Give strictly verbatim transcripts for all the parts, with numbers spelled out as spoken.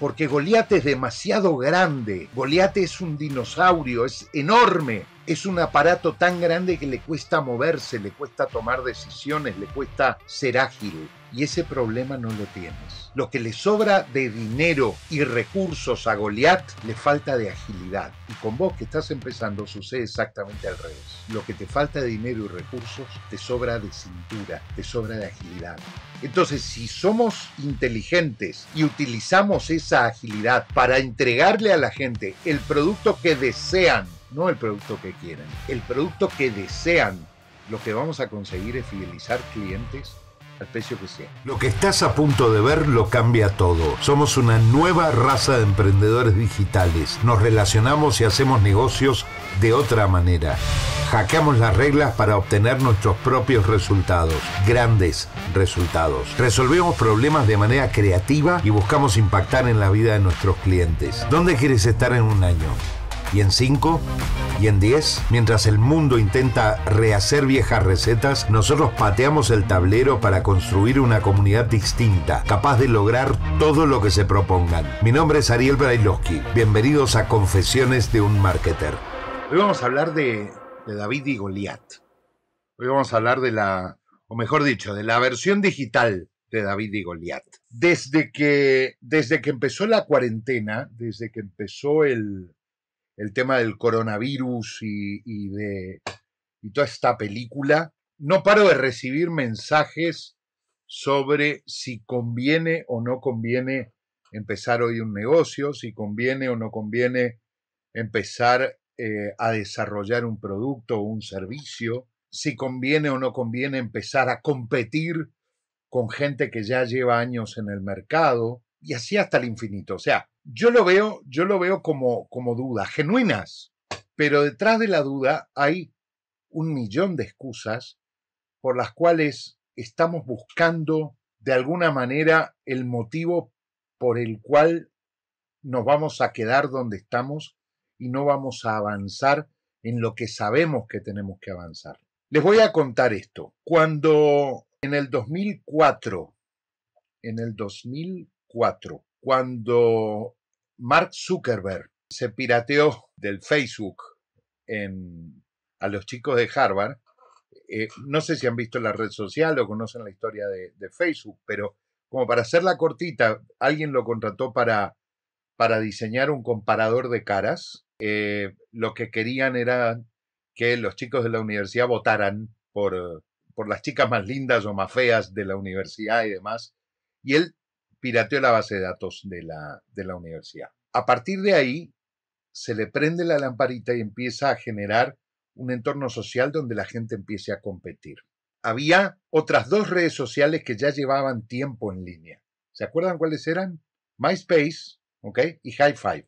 porque Goliat es demasiado grande. Goliat es un dinosaurio, es enorme. Es un aparato tan grande que le cuesta moverse, le cuesta tomar decisiones, le cuesta ser ágil. Y ese problema no lo tienes. Lo que le sobra de dinero y recursos a Goliat, le falta de agilidad. Y con vos que estás empezando sucede exactamente al revés. Lo que te falta de dinero y recursos, te sobra de cintura, te sobra de agilidad. Entonces, si somos inteligentes y utilizamos esa agilidad para entregarle a la gente el producto que desean, no el producto que quieren, el producto que desean, lo que vamos a conseguir es fidelizar clientes al precio que sea. Lo que estás a punto de ver lo cambia todo. Somos una nueva raza de emprendedores digitales. Nos relacionamos y hacemos negocios de otra manera. Hackeamos las reglas para obtener nuestros propios resultados, grandes resultados. Resolvemos problemas de manera creativa y buscamos impactar en la vida de nuestros clientes. ¿Dónde quieres estar en un año? ¿Y en cinco? ¿Y en diez? Mientras el mundo intenta rehacer viejas recetas, nosotros pateamos el tablero para construir una comunidad distinta, capaz de lograr todo lo que se propongan. Mi nombre es Ariel Brailovsky. Bienvenidos a Confesiones de un Marketer. Hoy vamos a hablar de, de David y Goliat. Hoy vamos a hablar de la, o mejor dicho, de la versión digital de David y Goliat. Desde que, desde que empezó la cuarentena, desde que empezó el... el tema del coronavirus y, y de y toda esta película, no paro de recibir mensajes sobre si conviene o no conviene empezar hoy un negocio, si conviene o no conviene empezar eh, a desarrollar un producto o un servicio, si conviene o no conviene empezar a competir con gente que ya lleva años en el mercado, y así hasta el infinito. O sea, Yo lo veo, yo lo veo como, como dudas genuinas, pero detrás de la duda hay un millón de excusas por las cuales estamos buscando de alguna manera el motivo por el cual nos vamos a quedar donde estamos y no vamos a avanzar en lo que sabemos que tenemos que avanzar. Les voy a contar esto. Cuando en el dos mil cuatro, en el dos mil cuatro, cuando Mark Zuckerberg se pirateó del Facebook en, a los chicos de Harvard, eh, no sé si han visto la red social o conocen la historia de, de Facebook, pero como para hacerla cortita, alguien lo contrató para, para diseñar un comparador de caras. Eh, lo que querían era que los chicos de la universidad votaran por, por las chicas más lindas o más feas de la universidad y demás, y él pirateó la base de datos de la, de la universidad. A partir de ahí, se le prende la lamparita y empieza a generar un entorno social donde la gente empiece a competir. Había otras dos redes sociales que ya llevaban tiempo en línea. ¿Se acuerdan cuáles eran? MySpace, ¿okay? Y High Five.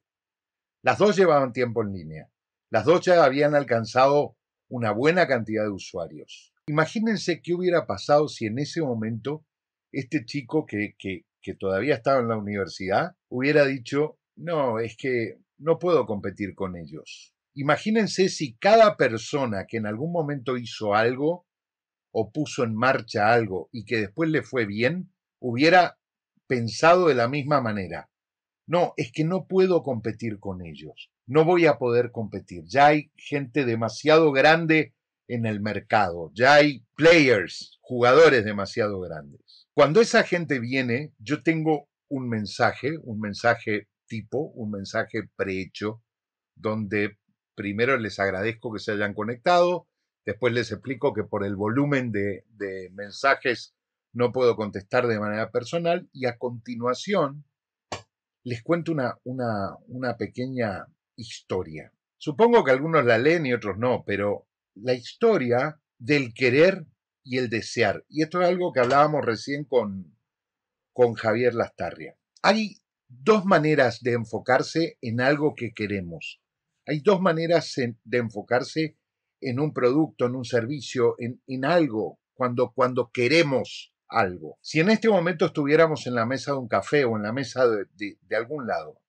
Las dos llevaban tiempo en línea. Las dos ya habían alcanzado una buena cantidad de usuarios. Imagínense qué hubiera pasado si en ese momento este chico que, que que todavía estaba en la universidad, hubiera dicho, no, es que no puedo competir con ellos. Imagínense si cada persona que en algún momento hizo algo o puso en marcha algo y que después le fue bien, hubiera pensado de la misma manera. No, es que no puedo competir con ellos. No voy a poder competir. Ya hay gente demasiado grande en el mercado. Ya hay players, jugadores demasiado grandes. Cuando esa gente viene, yo tengo un mensaje, un mensaje tipo, un mensaje prehecho, donde primero les agradezco que se hayan conectado, después les explico que por el volumen de, de mensajes no puedo contestar de manera personal, y a continuación les cuento una, una, una pequeña historia. Supongo que algunos la leen y otros no, pero la historia del querer y el desear. Y esto es algo que hablábamos recién con, con Javier Lastarria. Hay dos maneras de enfocarse en algo que queremos. Hay dos maneras en, de enfocarse en un producto, en un servicio, en, en algo, cuando, cuando queremos algo. Si en este momento estuviéramos en la mesa de un café o en la mesa de, de, de algún lado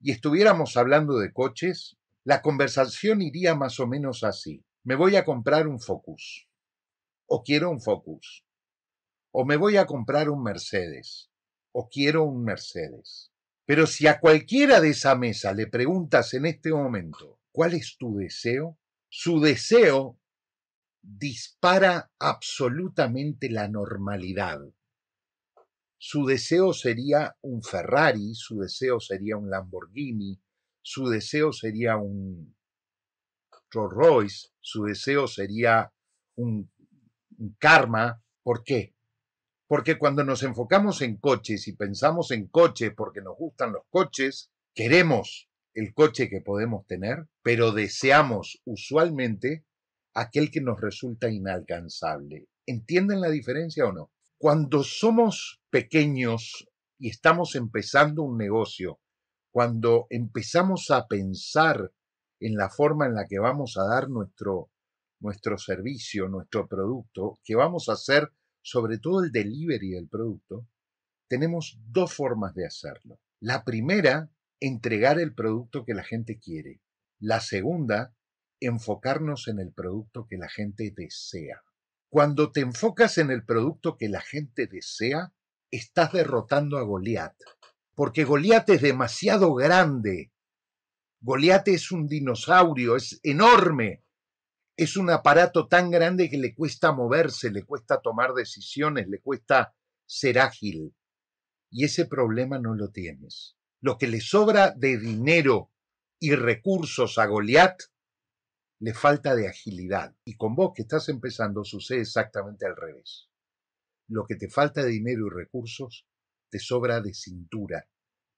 y estuviéramos hablando de coches, la conversación iría más o menos así. Me voy a comprar un Focus. O quiero un Focus, o me voy a comprar un Mercedes, o quiero un Mercedes. Pero si a cualquiera de esa mesa le preguntas en este momento, ¿cuál es tu deseo? Su deseo dispara absolutamente la normalidad. Su deseo sería un Ferrari, su deseo sería un Lamborghini, su deseo sería un Rolls Royce, su deseo sería un, un Karma. ¿Por qué? Porque cuando nos enfocamos en coches y pensamos en coches porque nos gustan los coches, queremos el coche que podemos tener, pero deseamos usualmente aquel que nos resulta inalcanzable. ¿Entienden la diferencia o no? Cuando somos pequeños y estamos empezando un negocio, cuando empezamos a pensar en la forma en la que vamos a dar nuestro, nuestro servicio, nuestro producto, que vamos a hacer sobre todo el delivery del producto, tenemos dos formas de hacerlo. La primera, entregar el producto que la gente quiere. La segunda, enfocarnos en el producto que la gente desea. Cuando te enfocas en el producto que la gente desea, estás derrotando a Goliat, porque Goliat es demasiado grande. Goliat es un dinosaurio, es enorme. Es un aparato tan grande que le cuesta moverse, le cuesta tomar decisiones, le cuesta ser ágil. Y ese problema no lo tienes. Lo que le sobra de dinero y recursos a Goliat, le falta de agilidad. Y con vos que estás empezando sucede exactamente al revés. Lo que te falta de dinero y recursos, te sobra de cintura,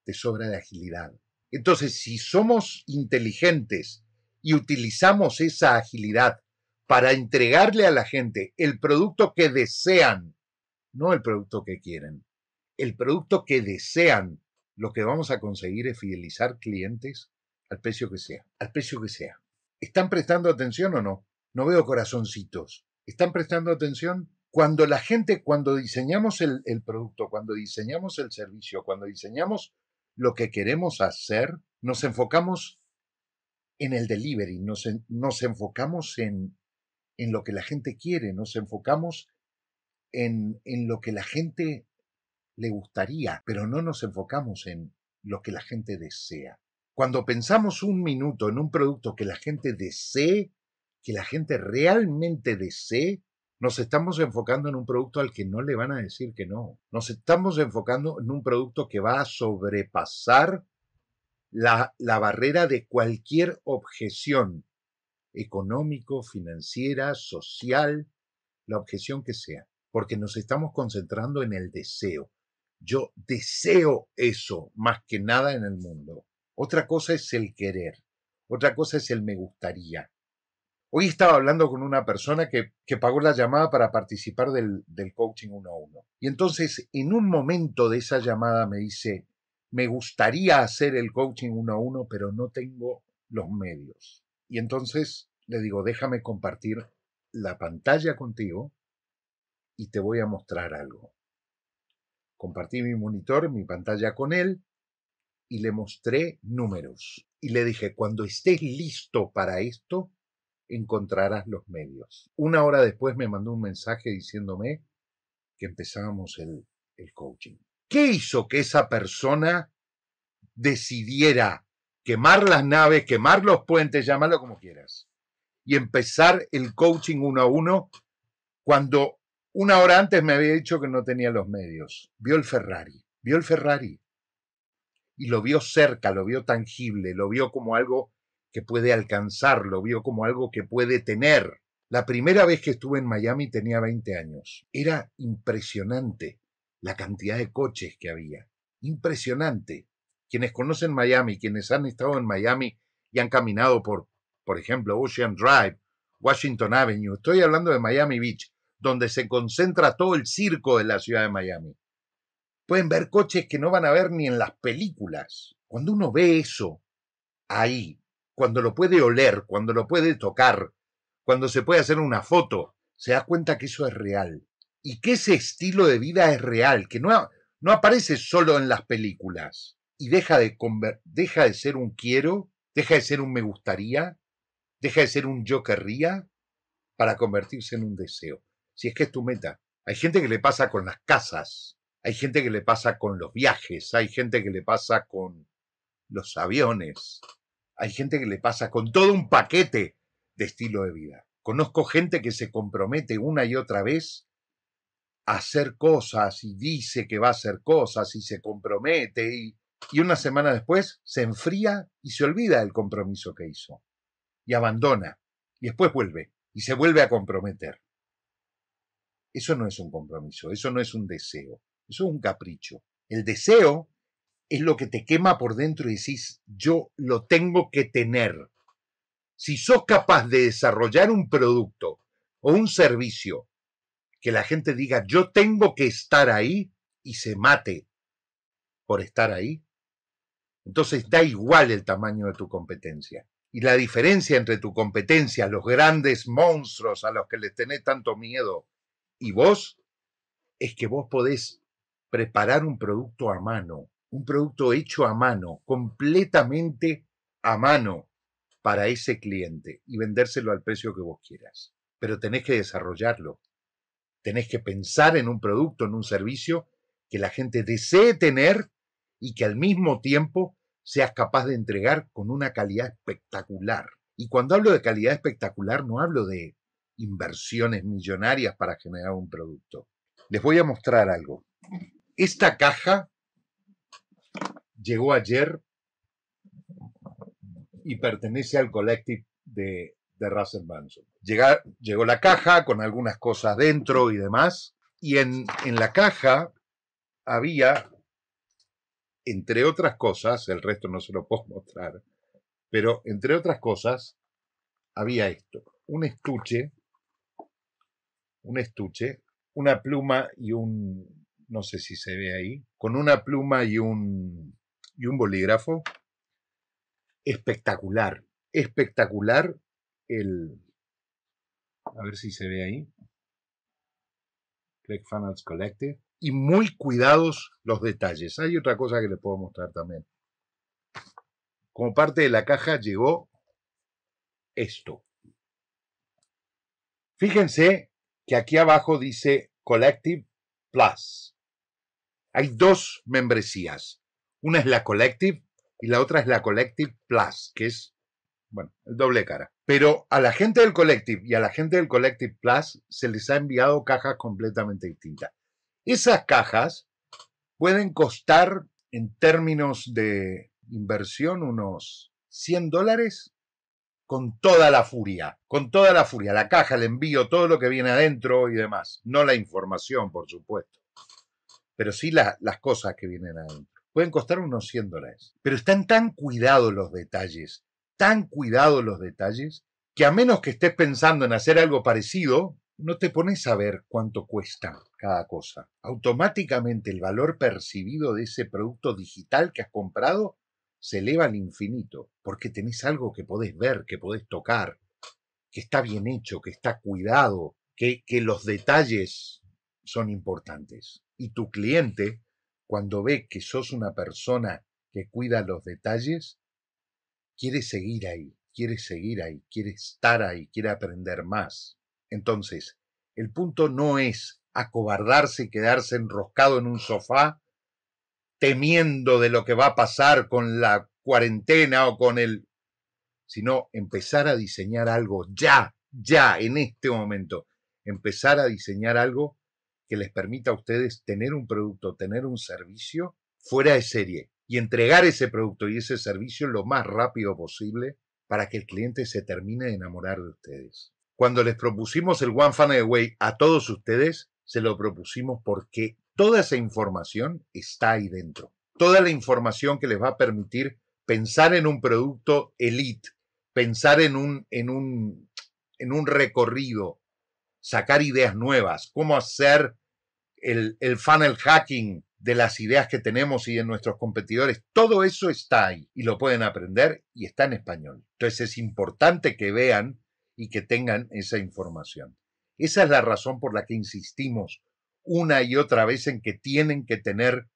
te sobra de agilidad. Entonces, si somos inteligentes y utilizamos esa agilidad para entregarle a la gente el producto que desean, no el producto que quieren, el producto que desean, lo que vamos a conseguir es fidelizar clientes al precio que sea, al precio que sea. ¿Están prestando atención o no? No veo corazoncitos. ¿Están prestando atención? Cuando la gente, cuando diseñamos el, el producto, cuando diseñamos el servicio, cuando diseñamos lo que queremos hacer, nos enfocamos en el delivery, nos, en, nos enfocamos en, en lo que la gente quiere, nos enfocamos en, en lo que la gente le gustaría, pero no nos enfocamos en lo que la gente desea. Cuando pensamos un minuto en un producto que la gente desee, que la gente realmente desee, nos estamos enfocando en un producto al que no le van a decir que no. Nos estamos enfocando en un producto que va a sobrepasar la, la barrera de cualquier objeción económico, financiera, social, la objeción que sea. Porque nos estamos concentrando en el deseo. Yo deseo eso más que nada en el mundo. Otra cosa es el querer. Otra cosa es el me gustaría. Hoy estaba hablando con una persona que, que pagó la llamada para participar del, del coaching uno a uno. Y entonces, en un momento de esa llamada me dice, me gustaría hacer el coaching uno a uno, pero no tengo los medios. Y entonces le digo, déjame compartir la pantalla contigo y te voy a mostrar algo. Compartí mi monitor, mi pantalla con él, y le mostré números. Y le dije, cuando estés listo para esto, encontrarás los medios. Una hora después me mandó un mensaje diciéndome que empezábamos el, el coaching. ¿Qué hizo que esa persona decidiera quemar las naves, quemar los puentes, llamarlo como quieras, y empezar el coaching uno a uno cuando una hora antes me había dicho que no tenía los medios? Vio el Ferrari, vio el Ferrari. Y lo vio cerca, lo vio tangible, lo vio como algo que puede alcanzar, lo vio como algo que puede tener. La primera vez que estuve en Miami tenía veinte años. Era impresionante la cantidad de coches que había. Impresionante. Quienes conocen Miami, quienes han estado en Miami y han caminado por, por ejemplo, Ocean Drive, Washington Avenue. Estoy hablando de Miami Beach, donde se concentra todo el circo de la ciudad de Miami. Pueden ver coches que no van a ver ni en las películas. Cuando uno ve eso ahí, cuando lo puede oler, cuando lo puede tocar, cuando se puede hacer una foto, se da cuenta que eso es real. Y que ese estilo de vida es real, que no, no aparece solo en las películas. Y deja de, deja de ser un quiero, deja de ser un me gustaría, deja de ser un yo querría, para convertirse en un deseo. Si es que es tu meta. Hay gente que le pasa con las casas. Hay gente que le pasa con los viajes, hay gente que le pasa con los aviones, hay gente que le pasa con todo un paquete de estilo de vida. Conozco gente que se compromete una y otra vez a hacer cosas y dice que va a hacer cosas y se compromete y, y una semana después se enfría y se olvida del compromiso que hizo y abandona y después vuelve y se vuelve a comprometer. Eso no es un compromiso, eso no es un deseo, eso es un capricho. El deseo es lo que te quema por dentro y decís, yo lo tengo que tener. Si sos capaz de desarrollar un producto o un servicio que la gente diga, yo tengo que estar ahí y se mate por estar ahí, entonces da igual el tamaño de tu competencia. Y la diferencia entre tu competencia, los grandes monstruos a los que les tenés tanto miedo, y vos, es que vos podés preparar un producto a mano, un producto hecho a mano, completamente a mano para ese cliente y vendérselo al precio que vos quieras. Pero tenés que desarrollarlo. Tenés que pensar en un producto, en un servicio que la gente desee tener y que al mismo tiempo seas capaz de entregar con una calidad espectacular. Y cuando hablo de calidad espectacular, no hablo de inversiones millonarias para generar un producto. Les voy a mostrar algo. Esta caja llegó ayer y pertenece al collective de, de Russell Bunsen. Llega, llegó la caja con algunas cosas dentro y demás. Y en, en la caja había, entre otras cosas, el resto no se lo puedo mostrar, pero entre otras cosas había esto. Un estuche, un estuche, una pluma y un, no sé si se ve ahí, con una pluma y un, y un bolígrafo. Espectacular, espectacular el, a ver si se ve ahí, ClickFunnels Collective, y muy cuidados los detalles. Hay otra cosa que les puedo mostrar también. Como parte de la caja llegó esto. Fíjense que aquí abajo dice Collective Plus. Hay dos membresías. Una es la Collective y la otra es la Collective Plus, que es, bueno, el doble cara. Pero a la gente del Collective y a la gente del Collective Plus se les ha enviado cajas completamente distintas. Esas cajas pueden costar, en términos de inversión, unos cien dólares. Con toda la furia, con toda la furia, la caja, el envío, todo lo que viene adentro y demás. No la información, por supuesto, pero sí la, las cosas que vienen adentro. Pueden costar unos cien dólares, pero están tan cuidados los detalles, tan cuidados los detalles, que a menos que estés pensando en hacer algo parecido, no te pones a ver cuánto cuesta cada cosa. Automáticamente el valor percibido de ese producto digital que has comprado se eleva al infinito, porque tenés algo que podés ver, que podés tocar, que está bien hecho, que está cuidado, que, que los detalles son importantes. Y tu cliente, cuando ve que sos una persona que cuida los detalles, quiere seguir ahí, quiere seguir ahí, quiere estar ahí, quiere aprender más. Entonces, el punto no es acobardarse y quedarse enroscado en un sofá temiendo de lo que va a pasar con la cuarentena o con el... sino empezar a diseñar algo ya, ya, en este momento. Empezar a diseñar algo que les permita a ustedes tener un producto, tener un servicio fuera de serie y entregar ese producto y ese servicio lo más rápido posible para que el cliente se termine de enamorar de ustedes. Cuando les propusimos el One Funnel Away a todos ustedes, se lo propusimos porque toda esa información está ahí dentro. Toda la información que les va a permitir pensar en un producto elite, pensar en un, en un, en un recorrido, sacar ideas nuevas, cómo hacer el, el funnel hacking de las ideas que tenemos y de nuestros competidores. Todo eso está ahí y lo pueden aprender y está en español. Entonces es importante que vean y que tengan esa información. Esa es la razón por la que insistimos una y otra vez en que tienen que tener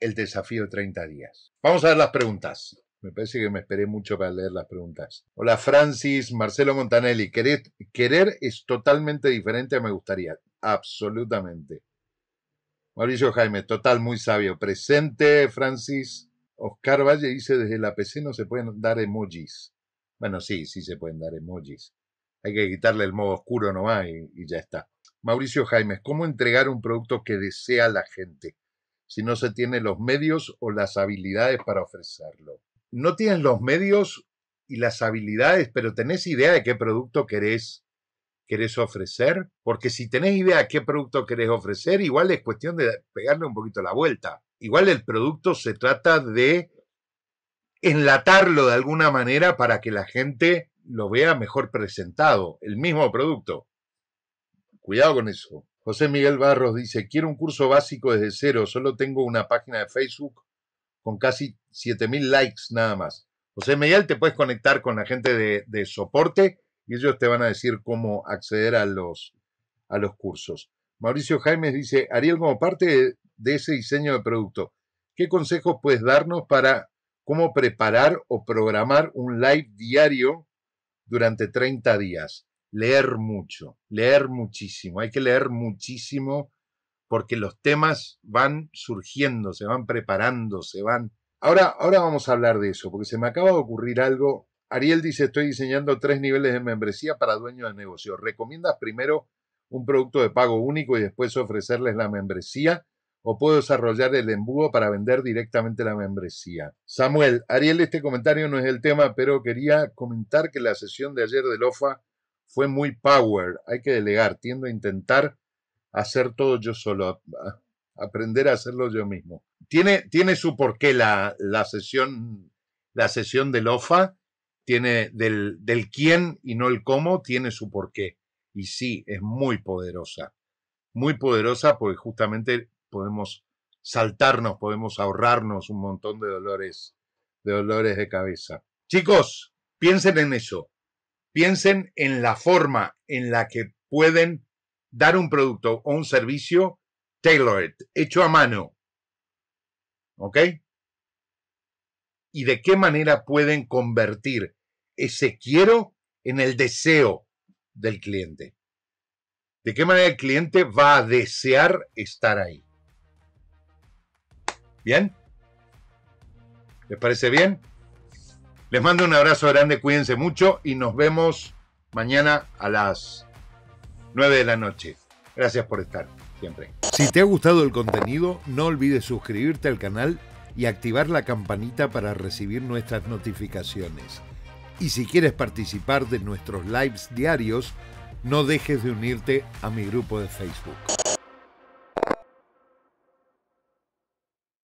el desafío de treinta días. Vamos a ver las preguntas. Me parece que me esperé mucho para leer las preguntas. Hola Francis, Marcelo Montanelli. Querer, querer es totalmente diferente a me gustaría. Absolutamente. Mauricio Jaime, total, muy sabio. Presente, Francis. Oscar Valle dice, desde la P C no se pueden dar emojis. Bueno, sí, sí se pueden dar emojis. Hay que quitarle el modo oscuro nomás y, y ya está. Mauricio Jaime, ¿cómo entregar un producto que desea la gente si no se tiene los medios o las habilidades para ofrecerlo? No tienes los medios y las habilidades, pero tenés idea de qué producto querés, querés ofrecer. Porque si tenés idea de qué producto querés ofrecer, igual es cuestión de pegarle un poquito la vuelta. Igual el producto se trata de enlatarlo de alguna manera para que la gente lo vea mejor presentado. El mismo producto. Cuidado con eso. José Miguel Barros dice, quiero un curso básico desde cero. Solo tengo una página de Facebook con casi siete mil likes nada más. José Miguel, te puedes conectar con la gente de, de soporte y ellos te van a decir cómo acceder a los, a los cursos. Mauricio Jaimes dice, Ariel, como parte de, de ese diseño de producto, ¿qué consejos puedes darnos para cómo preparar o programar un live diario durante treinta días? Leer mucho, leer muchísimo. Hay que leer muchísimo porque los temas van surgiendo, se van preparando, se van... Ahora, ahora vamos a hablar de eso, porque se me acaba de ocurrir algo. Ariel dice, estoy diseñando tres niveles de membresía para dueños de negocios. ¿Recomiendas primero un producto de pago único y después ofrecerles la membresía? ¿O puedo desarrollar el embudo para vender directamente la membresía? Samuel, Ariel, este comentario no es el tema, pero quería comentar que la sesión de ayer del O F A fue muy power. Hay que delegar. Tiendo a intentar hacer todo yo solo, a aprender a hacerlo yo mismo. Tiene, tiene su porqué la, la, sesión, la sesión del O F A, tiene del, del quién y no el cómo, tiene su porqué. Y sí, es muy poderosa. Muy poderosa porque justamente podemos saltarnos, podemos ahorrarnos un montón de dolores, de dolores de cabeza. Chicos, piensen en eso. Piensen en la forma en la que pueden dar un producto o un servicio tailored, hecho a mano. ¿Ok? Y de qué manera pueden convertir ese quiero en el deseo del cliente. De qué manera el cliente va a desear estar ahí. ¿Bien? ¿Les parece bien? Les mando un abrazo grande, cuídense mucho y nos vemos mañana a las nueve de la noche. Gracias por estar siempre. Si te ha gustado el contenido, no olvides suscribirte al canal y activar la campanita para recibir nuestras notificaciones. Y si quieres participar de nuestros lives diarios, no dejes de unirte a mi grupo de Facebook.